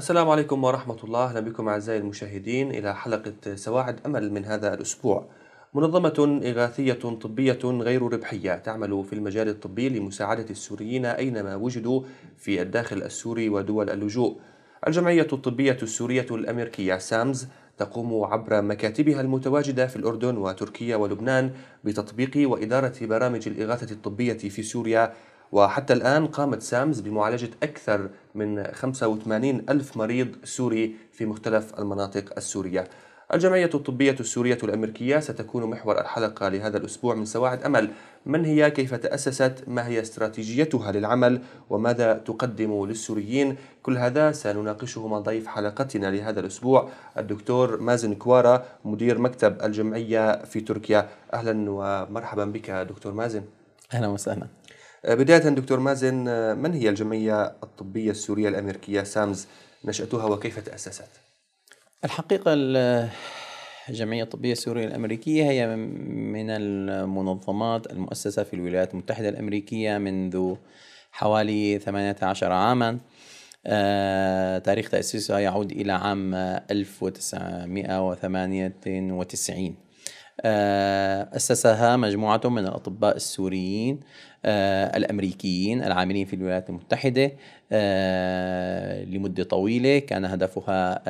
السلام عليكم ورحمة الله. أهلا بكم أعزائي المشاهدين إلى حلقة سواعد أمل من هذا الأسبوع. منظمة إغاثية طبية غير ربحية تعمل في المجال الطبي لمساعدة السوريين أينما وجدوا في الداخل السوري ودول اللجوء. الجمعية الطبية السورية الأمريكية سامز تقوم عبر مكاتبها المتواجدة في الأردن وتركيا ولبنان بتطبيق وإدارة برامج الإغاثة الطبية في سوريا، وحتى الآن قامت سامز بمعالجة أكثر من 85 ألف مريض سوري في مختلف المناطق السورية. الجمعية الطبية السورية الأمريكية ستكون محور الحلقة لهذا الأسبوع من سواعد أمل. من هي؟ كيف تأسست؟ ما هي استراتيجيتها للعمل؟ وماذا تقدم للسوريين؟ كل هذا سنناقشه مع ضيف حلقتنا لهذا الأسبوع الدكتور مازن كوارا، مدير مكتب الجمعية في تركيا. أهلا ومرحبا بك دكتور مازن. أهلا وسهلا. بداية دكتور مازن، من هي الجمعية الطبية السورية الأمريكية سامز؟ نشأتها وكيف تأسست؟ الحقيقة الجمعية الطبية السورية الأمريكية هي من المنظمات المؤسسة في الولايات المتحدة الأمريكية منذ حوالي 18 عاما. تاريخ تأسيسها يعود إلى عام 1998. أسسها مجموعة من الأطباء السوريين الأمريكيين العاملين في الولايات المتحدة لمدة طويلة. كان هدفها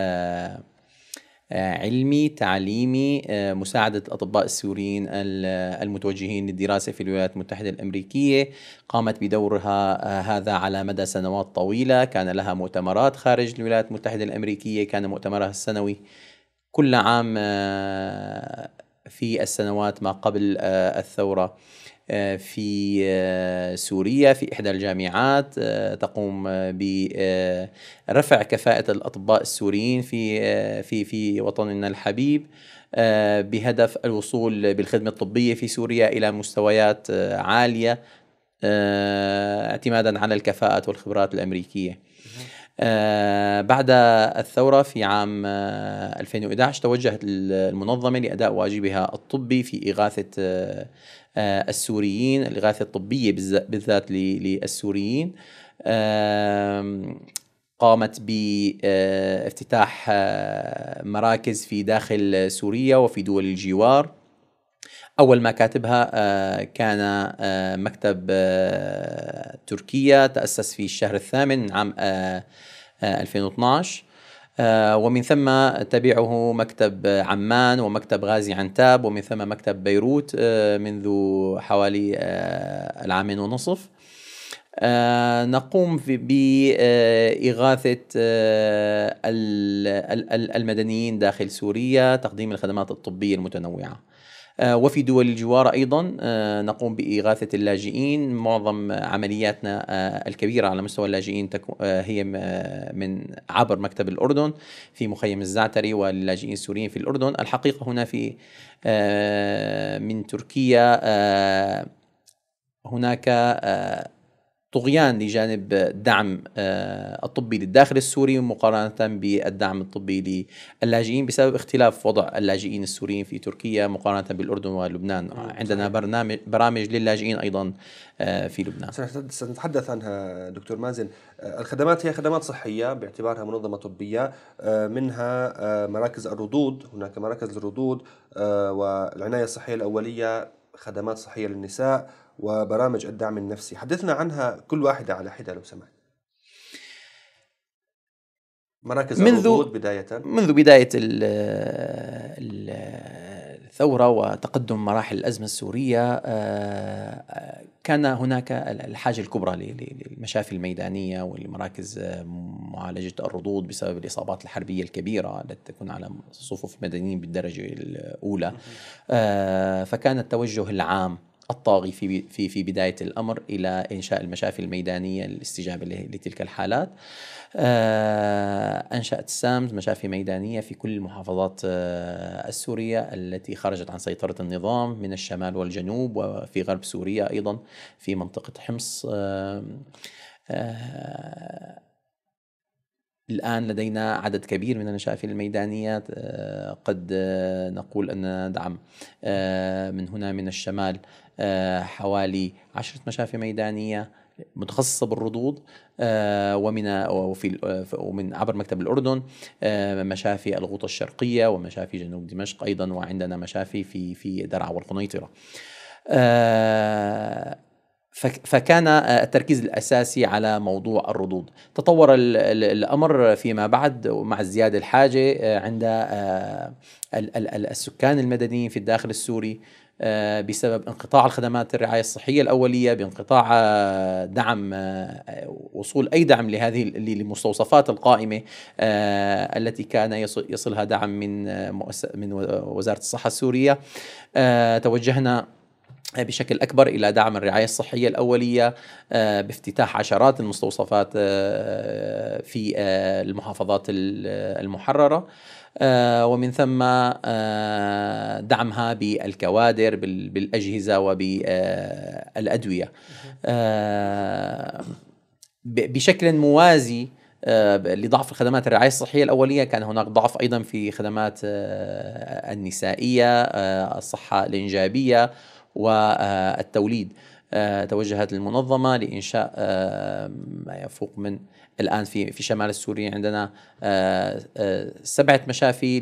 علمي تعليمي، مساعدة الأطباء السوريين المتوجهين للدراسة في الولايات المتحدة الأمريكية. قامت بدورها هذا على مدى سنوات طويلة، كان لها مؤتمرات خارج الولايات المتحدة الأمريكية. كان مؤتمرها السنوي كل عام في السنوات ما قبل الثورة في سوريا في إحدى الجامعات، تقوم برفع كفاءة الأطباء السوريين في وطننا الحبيب بهدف الوصول بالخدمة الطبية في سوريا إلى مستويات عالية اعتمادا على الكفاءات والخبرات الأمريكية. بعد الثورة في عام 2011 توجهت المنظمة لأداء واجبها الطبي في إغاثة السوريين، الإغاثة الطبية بالذات للسوريين. قامت بافتتاح مراكز في داخل سوريا وفي دول الجوار. أول مكاتبها كان مكتب تركيا، تأسس في الشهر الثامن من عام 2012، ومن ثم تبعه مكتب عمان ومكتب غازي عنتاب، ومن ثم مكتب بيروت منذ حوالي العامين ونصف. نقوم بإغاثة المدنيين داخل سوريا، تقديم الخدمات الطبية المتنوعة. وفي دول الجوار أيضا نقوم بإغاثة اللاجئين. معظم عملياتنا الكبيرة على مستوى اللاجئين هي من عبر مكتب الأردن في مخيم الزعتري واللاجئين السوريين في الأردن. الحقيقة هنا في من تركيا هناك طغيان لجانب الدعم الطبي للداخل السوري مقارنة بالدعم الطبي للاجئين بسبب اختلاف وضع اللاجئين السوريين في تركيا مقارنة بالأردن ولبنان. عندنا برامج للاجئين أيضا في لبنان سنتحدث عنها دكتور مازن. الخدمات هي خدمات صحية باعتبارها منظمة طبية، منها مراكز الردود، هناك مراكز الردود والعناية الصحية الأولية، خدمات صحية للنساء، وبرامج الدعم النفسي. حدثنا عنها كل واحدة على حدة لو سمحت. مراكز الردود منذ بداية الثورة وتقدم مراحل الأزمة السورية كان هناك الحاجة الكبرى للمشافي الميدانية والمراكز معالجة الردود بسبب الإصابات الحربية الكبيرة التي تكون على صفوف المدنيين بالدرجة الأولى. فكان التوجه العام الطاغي في بداية الأمر إلى إنشاء المشافي الميدانية للاستجابة لتلك الحالات. أنشأت سامز مشافي ميدانية في كل المحافظات السورية التي خرجت عن سيطرة النظام من الشمال والجنوب، وفي غرب سوريا أيضا في منطقة حمص. الآن لدينا عدد كبير من المشافي الميدانية، قد نقول أننا ندعم من هنا من الشمال حوالي 10 مشافي ميدانية، متخصصة بالردود ومن عبر مكتب الأردن مشافي الغوطة الشرقية ومشافي جنوب دمشق أيضا، وعندنا مشافي في درعا والقنيطرة. فكان التركيز الأساسي على موضوع الردود. تطور الأمر فيما بعد مع ازدياد الحاجة عند السكان المدنيين في الداخل السوري بسبب انقطاع الخدمات الرعاية الصحية الأولية، بانقطاع دعم وصول أي دعم لهذه المستوصفات القائمة التي كان يصلها دعم من وزارة الصحة السورية. توجهنا بشكل أكبر إلى دعم الرعاية الصحية الأولية بافتتاح عشرات المستوصفات في المحافظات المحررة، ومن ثم دعمها بالكوادر بالأجهزة وبالأدوية. بشكل موازي لضعف الخدمات الرعاية الصحية الأولية كان هناك ضعف أيضا في خدمات النسائية، الصحة الإنجابية والتوليد. توجهت المنظمة لإنشاء ما يفوق من الآن في شمال سوريا عندنا 7 مشافي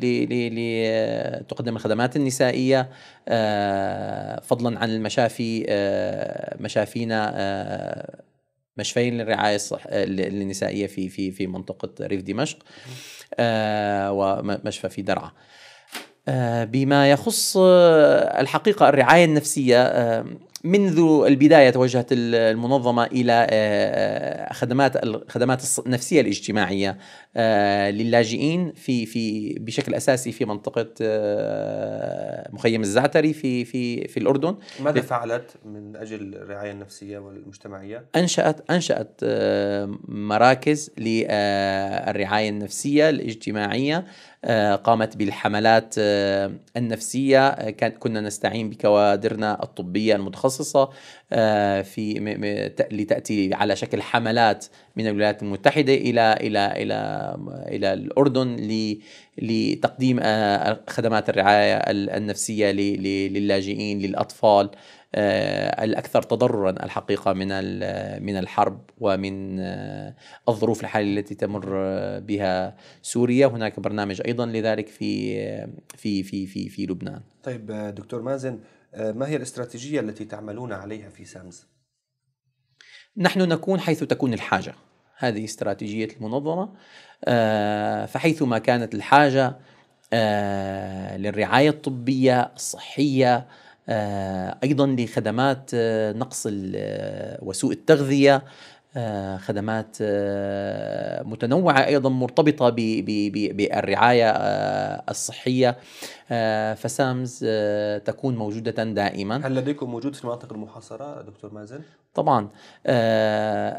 لتقدم الخدمات النسائية، فضلا عن المشافي مشافينا مشفيين للرعاية النسائية في منطقة ريف دمشق ومشفى في درعا. بما يخص الحقيقة الرعاية النفسية، منذ البداية توجهت المنظمة إلى خدمات النفسية الاجتماعية للاجئين في بشكل أساسي في منطقة مخيم الزعتري في الأردن. ماذا فعلت من أجل الرعاية النفسية والمجتمعية؟ أنشأت مراكز للرعاية النفسية الاجتماعية، قامت بالحملات النفسية، كنا نستعين بكوادرنا الطبية المتخصصة لتأتي على شكل حملات من الولايات المتحدة إلى الأردن لتقديم خدمات الرعاية النفسية للاجئين، للأطفال الأكثر تضررا الحقيقة من الحرب ومن الظروف الحالية التي تمر بها سوريا. هناك برنامج أيضا لذلك في في في في لبنان. طيب دكتور مازن، ما هي الاستراتيجية التي تعملون عليها في سامز؟ نحن نكون حيث تكون الحاجة، هذه استراتيجية المنظمة. فحيثما كانت الحاجة للرعاية الطبية الصحية، أيضا لخدمات نقص وسوء التغذية، خدمات متنوعة أيضا مرتبطة بالرعاية الصحية، فسامز تكون موجودة دائما. هل لديكم وجود في المناطق المحاصرة دكتور مازن؟ طبعا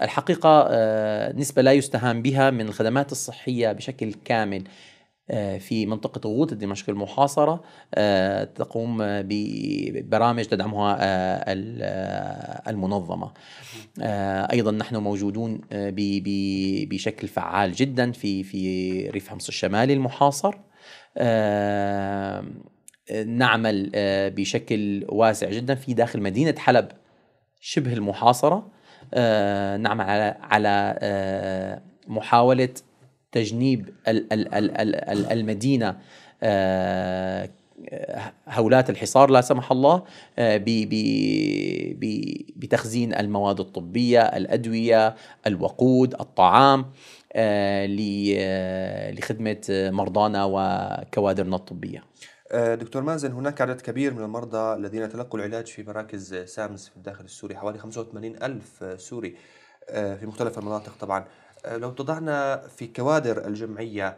الحقيقة نسبة لا يستهان بها من الخدمات الصحية بشكل كامل في منطقة غوطة دمشق المحاصرة تقوم ببرامج تدعمها المنظمة. أيضا نحن موجودون بشكل فعال جدا في ريف حمص الشمالي المحاصر، نعمل بشكل واسع جدا في داخل مدينة حلب شبه المحاصرة، نعمل على محاولة تجنيب المدينة هولات الحصار لا سمح الله، بتخزين المواد الطبية، الأدوية، الوقود، الطعام لخدمة مرضانا وكوادرنا الطبية. دكتور مازن، هناك عدد كبير من المرضى الذين تلقوا العلاج في مراكز سامز في الداخل السوري، حوالي 85,000 سوري في مختلف المناطق. طبعا لو تضعنا في كوادر الجمعية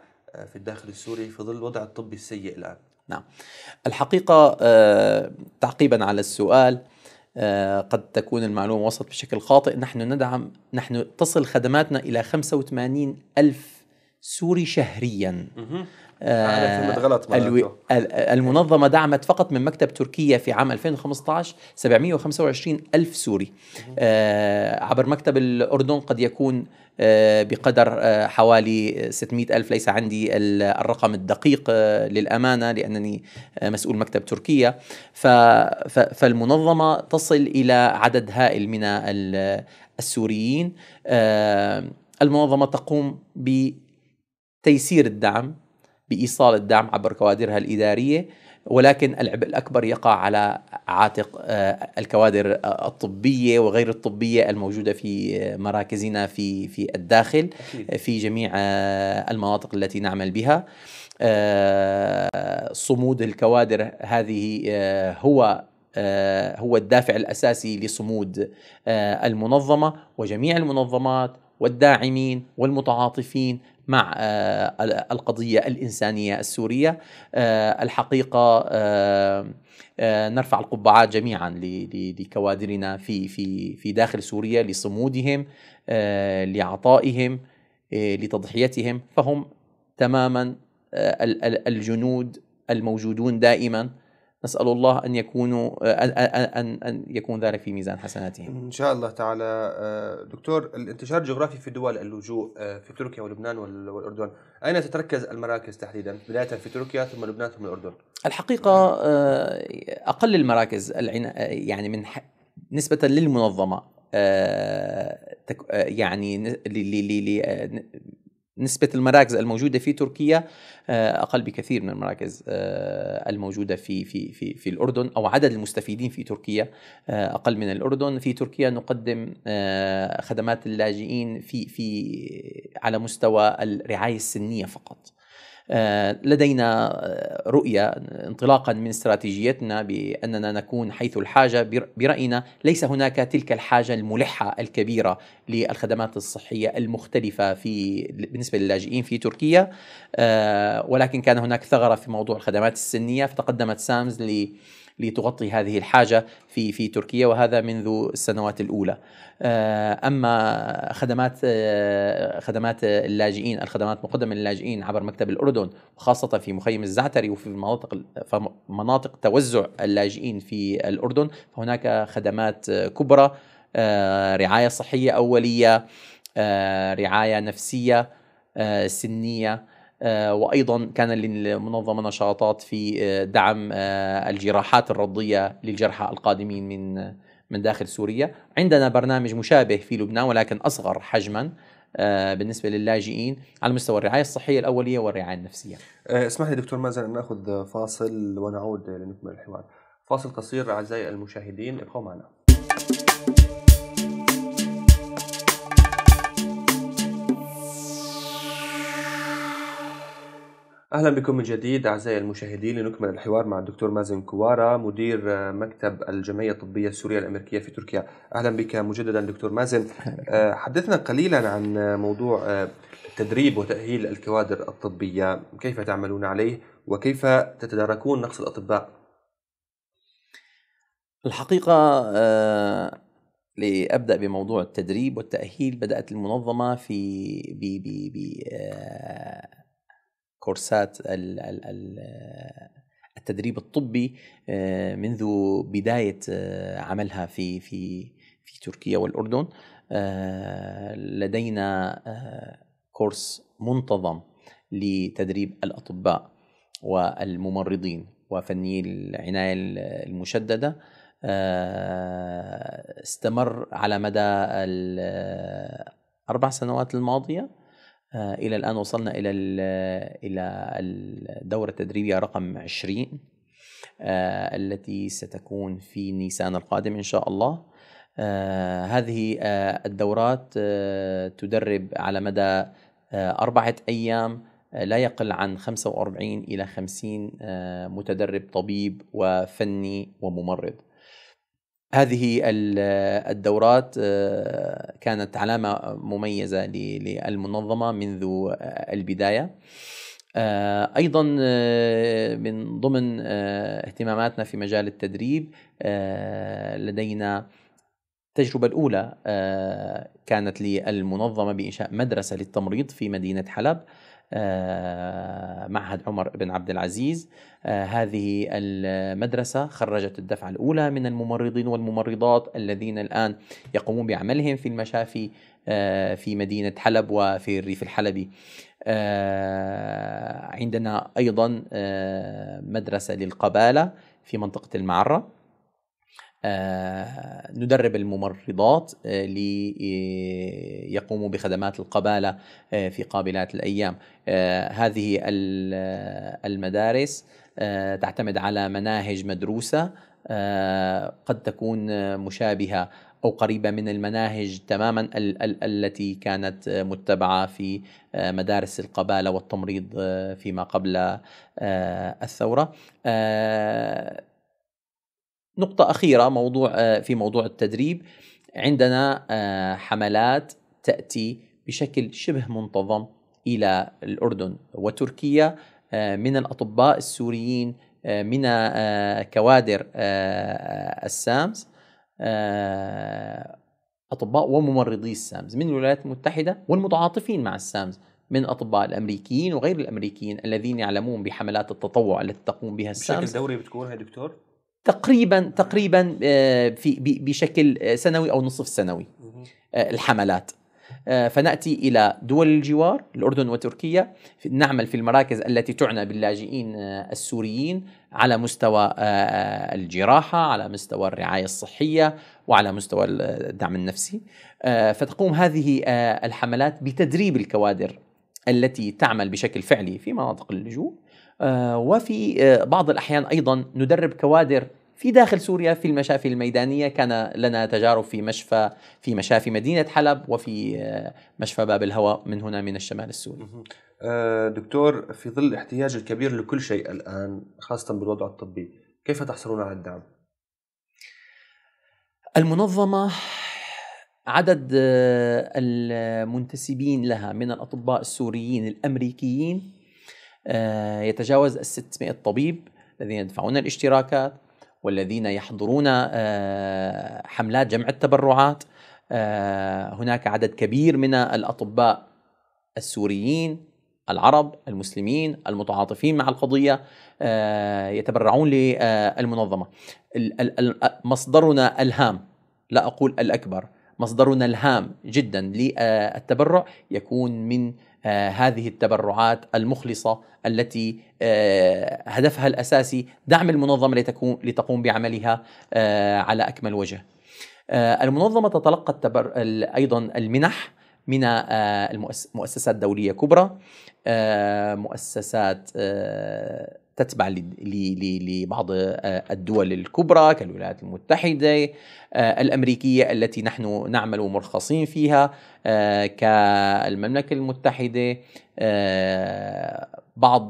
في الداخل السوري في ظل الوضع الطبي السيء الآن. نعم، الحقيقة تعقيبا على السؤال، قد تكون المعلومة وصلت بشكل خاطئ. نحن تصل خدماتنا إلى 85,000 سوري شهريا. المنظمة دعمت فقط من مكتب تركيا في عام 2015 725 ألف سوري، عبر مكتب الأردن قد يكون بقدر حوالي 600 ألف، ليس عندي الرقم الدقيق للأمانة لأنني مسؤول مكتب تركيا. فالمنظمة تصل إلى عدد هائل من السوريين. المنظمة تقوم بتيسير الدعم، بإيصال الدعم عبر كوادرها الإدارية، ولكن العبء الأكبر يقع على عاتق الكوادر الطبية وغير الطبية الموجودة في مراكزنا في الداخل، في جميع المناطق التي نعمل بها. صمود الكوادر هذه هو الدافع الأساسي لصمود المنظمة، وجميع المنظمات والداعمين والمتعاطفين مع القضية الإنسانية السورية. الحقيقة نرفع القبعات جميعا لكوادرنا في داخل سوريا لصمودهم، لعطائهم، لتضحيتهم. فهم تماما الجنود الموجودون دائما. نسأل الله أن يكون ذلك في ميزان حسناتهم إن شاء الله تعالى. دكتور، الانتشار الجغرافي في دول اللجوء في تركيا ولبنان والأردن، أين تتركز المراكز تحديدا؟ بداية في تركيا ثم لبنان ثم الأردن. الحقيقة أقل المراكز يعني من نسبة للمنظمة، يعني نسبة المراكز الموجودة في تركيا أقل بكثير من المراكز الموجودة في في في في الأردن، أو عدد المستفيدين في تركيا أقل من الأردن. في تركيا نقدم خدمات اللاجئين في على مستوى الرعاية السنية فقط. لدينا رؤية انطلاقا من استراتيجيتنا بأننا نكون حيث الحاجة. برأينا ليس هناك تلك الحاجة الملحة الكبيرة للخدمات الصحية المختلفة بالنسبة للاجئين في تركيا، ولكن كان هناك ثغرة في موضوع الخدمات السنية، فتقدمت سامز لتغطي هذه الحاجة في تركيا، وهذا منذ السنوات الأولى. أما خدمات اللاجئين، الخدمات مقدمة للاجئين عبر مكتب الأردن، وخاصة في مخيم الزعتري وفي مناطق توزع اللاجئين في الأردن، فهناك خدمات كبرى، رعاية صحية أولية، رعاية نفسية، سنية، وأيضا كان للمنظمة نشاطات في دعم الجراحات الرضية للجرحى القادمين من داخل سوريا. عندنا برنامج مشابه في لبنان ولكن أصغر حجما بالنسبة للاجئين على مستوى الرعاية الصحية الأولية والرعاية النفسية. اسمح لي دكتور مازن أن نأخذ فاصل ونعود لنكمل الحوار. فاصل قصير أعزائي المشاهدين، ابقوا معنا. أهلا بكم من جديد أعزائي المشاهدين لنكمل الحوار مع الدكتور مازن كوارة، مدير مكتب الجمعية الطبية السورية الأمريكية في تركيا. أهلا بك مجددا دكتور مازن. حدثنا قليلا عن موضوع تدريب وتأهيل الكوادر الطبية، كيف تعملون عليه وكيف تتداركون نقص الأطباء؟ الحقيقة لأبدأ بموضوع التدريب والتأهيل، بدأت المنظمة كورسات التدريب الطبي منذ بداية عملها في تركيا والأردن. لدينا كورس منتظم لتدريب الأطباء والممرضين وفني العناية المشددة، استمر على مدى ال4 سنوات الماضية. إلى الآن وصلنا إلى الدورة التدريبية رقم 20 التي ستكون في نيسان القادم إن شاء الله. هذه الدورات تدرب على مدى 4 أيام لا يقل عن 45 إلى 50 متدرب طبيب وفني وممرض. هذه الدورات كانت علامة مميزة للمنظمة منذ البداية. أيضا من ضمن اهتماماتنا في مجال التدريب لدينا التجربة الأولى كانت للمنظمة بإنشاء مدرسة للتمريض في مدينة حلب، معهد عمر بن عبد العزيز. هذه المدرسة خرجت الدفعة الأولى من الممرضين والممرضات الذين الآن يقومون بعملهم في المشافي في مدينة حلب وفي الريف الحلبي. عندنا أيضا مدرسة للقبالة في منطقة المعرة، ندرب الممرضات ليقوموا بخدمات القبالة في قابلات الأيام. هذه المدارس تعتمد على مناهج مدروسة، قد تكون مشابهة أو قريبة من المناهج تماما التي كانت متبعة في مدارس القبالة والتمريض فيما قبل الثورة. نقطة أخيرة في موضوع التدريب، عندنا حملات تأتي بشكل شبه منتظم إلى الأردن وتركيا من الأطباء السوريين من كوادر السامس، أطباء وممرضي السامس من الولايات المتحدة، والمتعاطفين مع السامس من أطباء الأمريكيين وغير الأمريكيين الذين يعلمون بحملات التطوع التي تقوم بها السامس. بشكل دوري بتكون يا دكتور؟ تقريبا بشكل سنوي أو نصف سنوي الحملات. فنأتي إلى دول الجوار، الأردن وتركيا، نعمل في المراكز التي تعنى باللاجئين السوريين على مستوى الجراحة، على مستوى الرعاية الصحية، وعلى مستوى الدعم النفسي. فتقوم هذه الحملات بتدريب الكوادر التي تعمل بشكل فعلي في مناطق اللجوء، وفي بعض الأحيان أيضا ندرب كوادر في داخل سوريا في المشافي الميدانية. كان لنا تجارب في مشافي مدينة حلب وفي مشفى باب الهواء من هنا من الشمال السوري. دكتور، في ظل الاحتياج الكبير لكل شيء الآن خاصة بالوضع الطبي، كيف تحصلون على الدعم؟ المنظمة عدد المنتسبين لها من الأطباء السوريين الأمريكيين يتجاوز 600 طبيب الذين يدفعون الاشتراكات والذين يحضرون حملات جمع التبرعات. هناك عدد كبير من الأطباء السوريين العرب المسلمين المتعاطفين مع القضية يتبرعون للمنظمة. مصدرنا الهام، لا أقول الأكبر، مصدرنا الهام جدا للتبرع يكون من هذه التبرعات المخلصة التي هدفها الأساسي دعم المنظمة لتقوم بعملها على أكمل وجه. المنظمة تتلقى أيضا المنح من مؤسسات دولية كبرى، مؤسسات تتبع لبعض الدول الكبرى كالولايات المتحدة، الأمريكية التي نحن نعمل ومرخصين فيها، كالمملكة المتحدة. بعض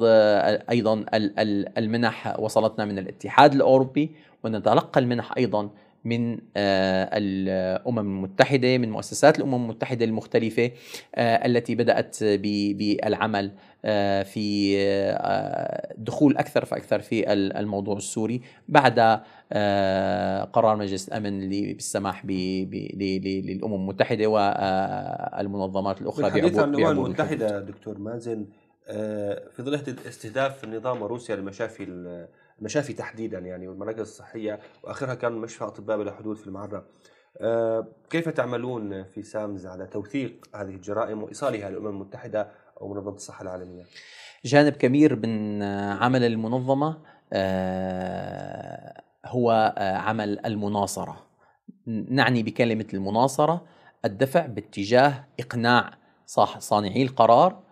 أيضا المنح وصلتنا من الاتحاد الأوروبي، ونتلقى المنح أيضا من الأمم المتحدة، من مؤسسات الأمم المتحدة المختلفة التي بدأت بالعمل في دخول أكثر فأكثر في الموضوع السوري بعد قرار مجلس الأمن بالسماح للأمم المتحدة والمنظمات الأخرى. الحديث عن الأمم المتحدة دكتور مازن، في ظل استهداف النظام وروسيا المشافي تحديدا يعني والمراكز الصحية، وآخرها كان مشفى أطباء بلا حدود في المعرة، كيف تعملون في سامز على توثيق هذه الجرائم وإيصالها للأمم المتحدة أو منظمة الصحة العالمية؟ جانب كبير من عمل المنظمة هو عمل المناصرة. نعني بكلمة المناصرة الدفع باتجاه إقناع صانعي القرار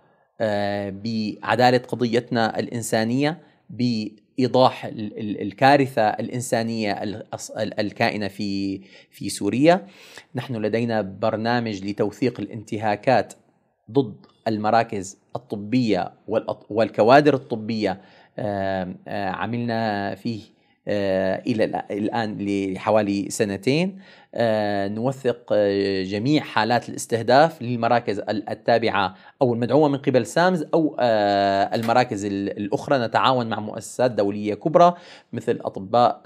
بعدالة قضيتنا الإنسانية، بإيضاح الكارثة الإنسانية الكائنة في سوريا. نحن لدينا برنامج لتوثيق الانتهاكات ضد المراكز الطبية والكوادر الطبية، عملنا فيه إلى الآن لحوالي سنتين، نوثق جميع حالات الاستهداف للمراكز التابعة أو المدعومة من قبل سامز أو المراكز الأخرى. نتعاون مع مؤسسات دولية كبرى مثل أطباء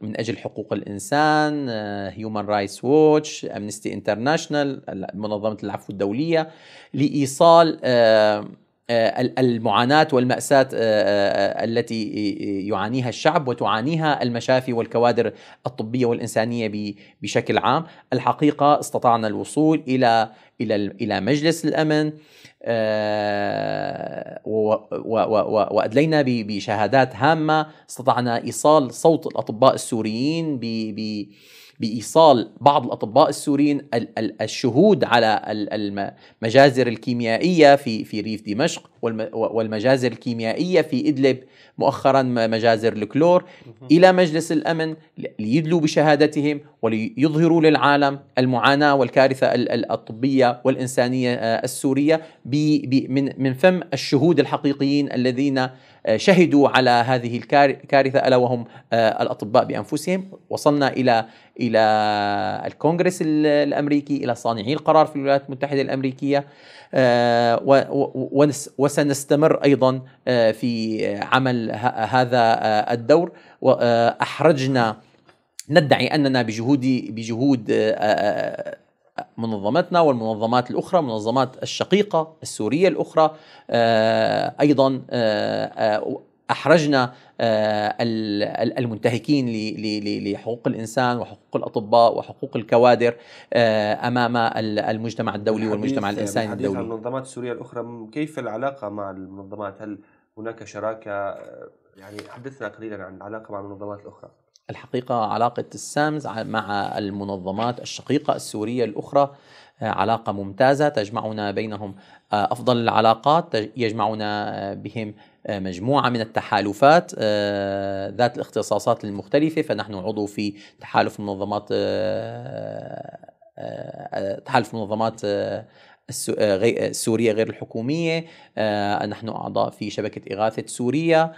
من أجل حقوق الإنسان، هيومن رايتس ووتش، أمنستي انترناشنال، منظمة العفو الدولية، لإيصال المعاناة والمأساة التي يعانيها الشعب وتعانيها المشافي والكوادر الطبية والإنسانية بشكل عام. الحقيقة استطعنا الوصول إلى مجلس الأمن وأدلينا بشهادات هامة، استطعنا إيصال صوت الأطباء السوريين بإيصال بعض الأطباء السوريين الشهود على المجازر الكيميائية في ريف دمشق والمجازر الكيميائية في إدلب مؤخرا، مجازر الكلور، إلى مجلس الأمن ليدلوا بشهادتهم وليظهروا للعالم المعاناة والكارثة الطبية والإنسانية السورية من فم الشهود الحقيقيين الذين شهدوا على هذه الكارثة، ألا وهم الأطباء بأنفسهم. وصلنا إلى الكونغرس الأمريكي، إلى صانعي القرار في الولايات المتحدة الأمريكية، وسنستمر أيضا في عمل هذا الدور. وأحرجنا، ندعي أننا بجهود منظمتنا والمنظمات الأخرى، منظمات الشقيقة السورية الأخرى، أيضا أحرجنا المنتهكين لحقوق الإنسان وحقوق الأطباء وحقوق الكوادر أمام المجتمع الدولي والمجتمع الإنساني الدولي. المنظمات السورية الأخرى، كيف العلاقة مع المنظمات؟ هل هناك شراكة؟ يعني حدثنا قليلا عن العلاقة مع المنظمات الأخرى. الحقيقة علاقة السامز مع المنظمات الشقيقة السورية الأخرى علاقة ممتازة، تجمعنا بينهم أفضل العلاقات، يجمعنا بهم مجموعة من التحالفات ذات الاختصاصات المختلفة. فنحن عضو في تحالف منظمات السورية غير الحكومية، نحن أعضاء في شبكة إغاثة سوريا،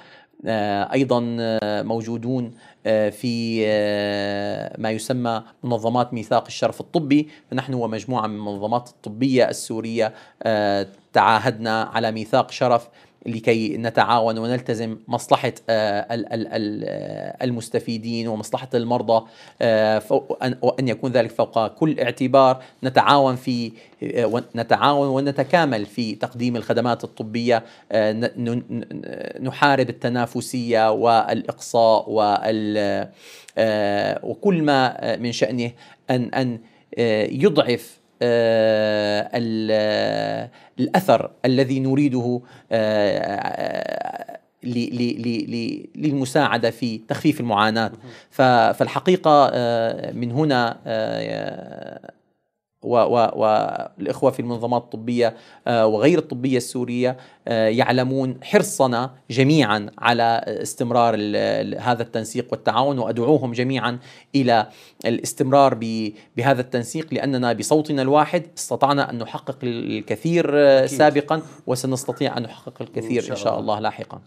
أيضا موجودون في ما يسمى منظمات ميثاق الشرف الطبي. فنحن ومجموعة من المنظمات الطبية السورية تعاهدنا على ميثاق شرف لكي نتعاون ونلتزم مصلحة المستفيدين ومصلحة المرضى، وأن يكون ذلك فوق كل اعتبار. نتعاون ونتكامل في تقديم الخدمات الطبية، نحارب التنافسية والإقصاء وكل ما من شأنه أن يضعف الأثر الذي نريده للمساعدة في تخفيف المعاناة. فالحقيقة من هنا والإخوة في المنظمات الطبية وغير الطبية السورية يعلمون حرصنا جميعا على استمرار هذا التنسيق والتعاون، وأدعوهم جميعا إلى الاستمرار بهذا التنسيق، لأننا بصوتنا الواحد استطعنا أن نحقق الكثير سابقا وسنستطيع أن نحقق الكثير إن شاء الله لاحقا.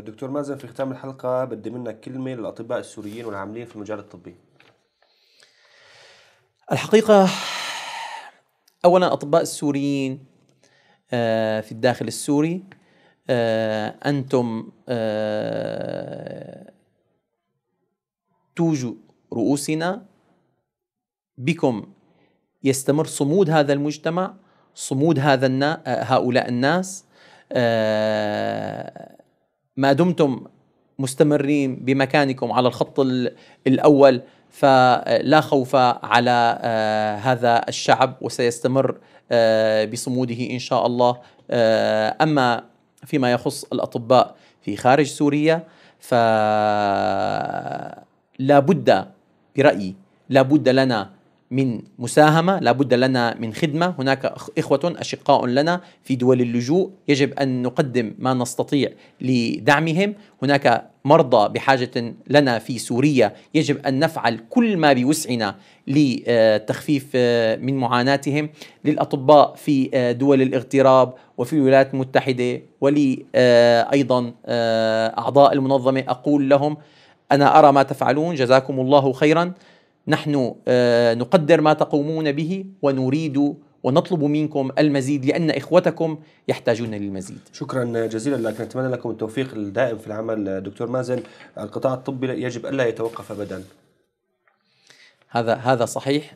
دكتور مازن، في ختام الحلقة بدي منك كلمة للأطباء السوريين والعاملين في المجال الطبي. الحقيقة أولا الأطباء السوريين في الداخل السوري، أنتم توج رؤوسنا، بكم يستمر صمود هذا المجتمع، صمود هؤلاء الناس. ما دمتم مستمرين بمكانكم على الخط الأول فلا خوف على هذا الشعب، وسيستمر بصموده إن شاء الله. أما فيما يخص الأطباء في خارج سوريا، فلا بد برأيي، لا بد لنا من مساهمة، لا بد لنا من خدمة. هناك إخوة أشقاء لنا في دول اللجوء، يجب أن نقدم ما نستطيع لدعمهم. هناك مرضى بحاجة لنا في سوريا، يجب أن نفعل كل ما بوسعنا لتخفيف من معاناتهم. للأطباء في دول الاغتراب وفي الولايات المتحدة، ولأيضا أعضاء المنظمة، أقول لهم أنا أرى ما تفعلون، جزاكم الله خيرا، نحن نقدر ما تقومون به ونريد ونطلب منكم المزيد لأن إخوتكم يحتاجون للمزيد. شكرا جزيلا لك، نتمنى لكم التوفيق الدائم في العمل دكتور مازن. القطاع الطبي يجب ألا يتوقف أبدا. هذا صحيح،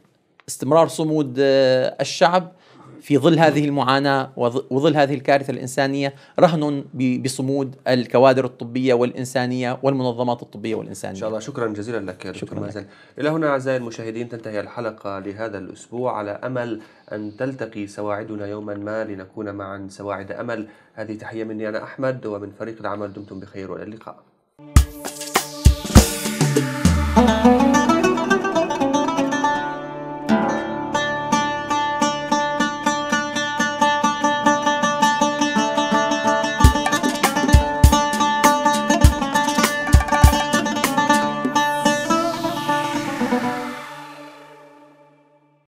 استمرار صمود الشعب في ظل هذه المعاناة وظل هذه الكارثة الإنسانية رهن بصمود الكوادر الطبية والإنسانية والمنظمات الطبية والإنسانية إن شاء الله. شكرا جزيلا لك دكتور مازن. إلى هنا أعزائي المشاهدين تنتهي الحلقة لهذا الأسبوع، على أمل أن تلتقي سواعدنا يوما ما لنكون معا سواعد أمل. هذه تحية مني أنا أحمد ومن فريق العمل، دمتم بخير وإلى اللقاء.